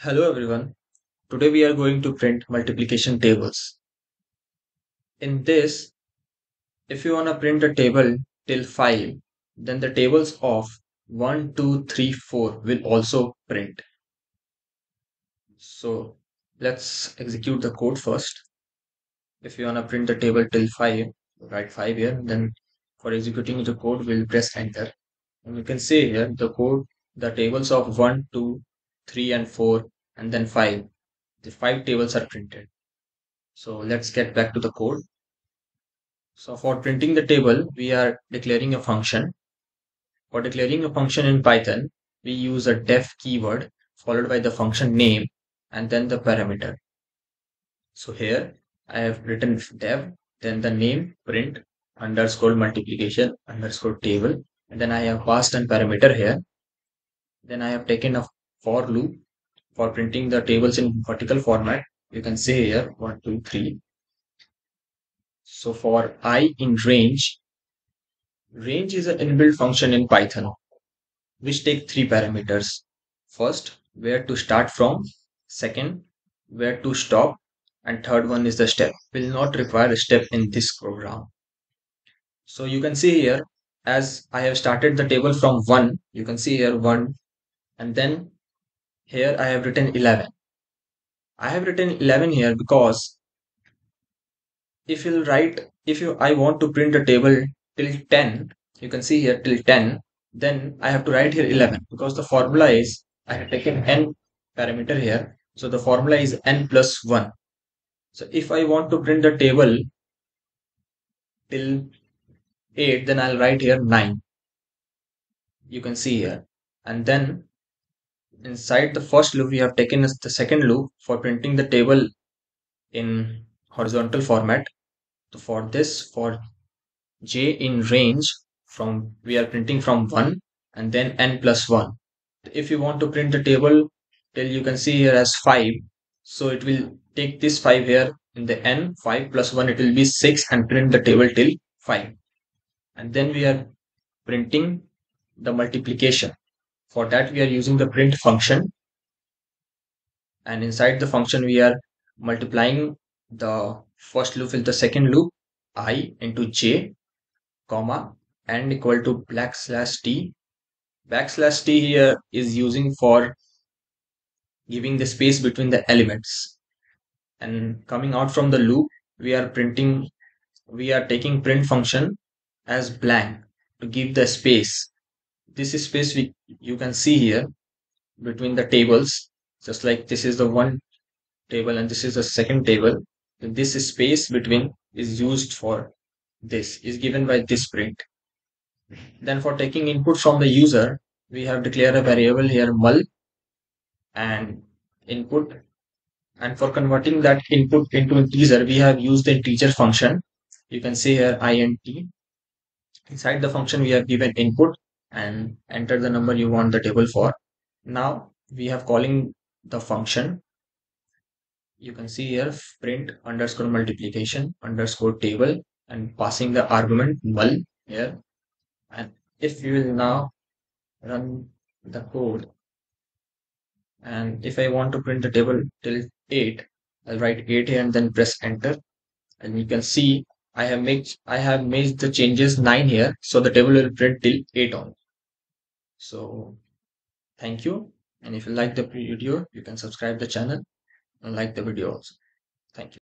Hello everyone, today we are going to print multiplication tables. In this, if you want to print a table till 5, then the tables of 1, 2, 3, 4 will also print. So let's execute the code first. If you want to print a table till 5, write 5 here, then for executing the code we'll press enter. And you can see here the code, the tables of 1, 2, 3 and 4 and then 5. The 5 tables are printed. So let's get back to the code. So for printing the table, we are declaring a function. For declaring a function in Python, we use a def keyword followed by the function name and then the parameter. So here I have written def, then the name print underscore multiplication underscore table, and then I have passed an parameter here. Then I have taken a for loop for printing the tables in vertical format. You can see here 1, 2, 3. So for I in range, range is an inbuilt function in Python which takes 3 parameters. First, where to start from, second, where to stop, and third one is the step. Will not require a step in this program. So you can see here, as I have started the table from 1, you can see here 1, and then here I have written 11. I have written 11 here because I want to print a table till 10, you can see here till 10, then I have to write here 11 because the formula is, I have taken n parameter here, so the formula is n plus 1. So if I want to print the table till 8, then I'll write here 9. You can see here, and then inside the first loop we have taken the second loop for printing the table in horizontal format. So for this, for j in range, from we are printing from 1 and then n plus 1. If you want to print the table till, you can see here as 5, so it will take this 5 here in the n, 5 plus 1 it will be 6, and print the table till 5. And then we are printing the multiplication. For that we are using the print function, and inside the function we are multiplying the first loop with the second loop, I into j, comma, and equal to \t. \t here is using for giving the space between the elements. And coming out from the loop, we are taking print function as blank to give the space. This is space you can see here between the tables, just like this is the one table and this is the second table. This is space between is used for this, is given by this print. Then for taking input from the user, we have declared a variable here mul and input, and for converting that input into integer we have used the integer function. You can see here int. Inside the function we have given input and enter the number you want the table for. Now we have calling the function. You can see here print underscore multiplication underscore table and passing the argument mul here. And if you will now run the code, and if I want to print the table till 8, I'll write 8 here and then press enter, and you can see I have made the changes 9 here, so the table will print till 8 on. So thank you, and if you like the video you can subscribe the channel and like the video also. Thank you.